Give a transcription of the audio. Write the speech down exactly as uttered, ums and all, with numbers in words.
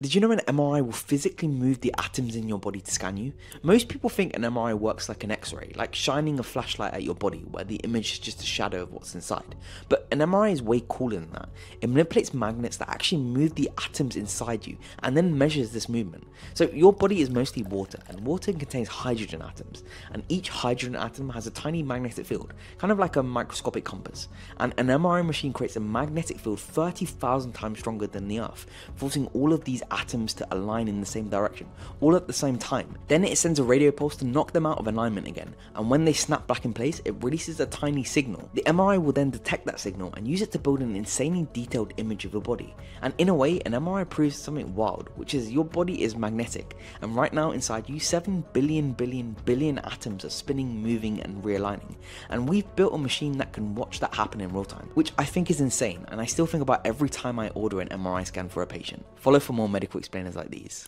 Did you know an M R I will physically move the atoms in your body to scan you? Most people think an M R I works like an X-ray, like shining a flashlight at your body where the image is just a shadow of what's inside. But an M R I is way cooler than that. It manipulates magnets that actually move the atoms inside you and then measures this movement. So your body is mostly water, and water contains hydrogen atoms, and each hydrogen atom has a tiny magnetic field, kind of like a microscopic compass. And an M R I machine creates a magnetic field thirty thousand times stronger than the Earth, forcing all of these atoms to align in the same direction, all at the same time. Then it sends a radio pulse to knock them out of alignment again, and when they snap back in place, it releases a tiny signal. The M R I will then detect that signal and use it to build an insanely detailed image of your body. And in a way, an M R I proves something wild, which is your body is magnetic, and right now inside you, seven billion billion billion atoms are spinning, moving and realigning, and we've built a machine that can watch that happen in real time, which I think is insane, and I still think about every time I order an M R I scan for a patient. Follow for more medical explainers like these.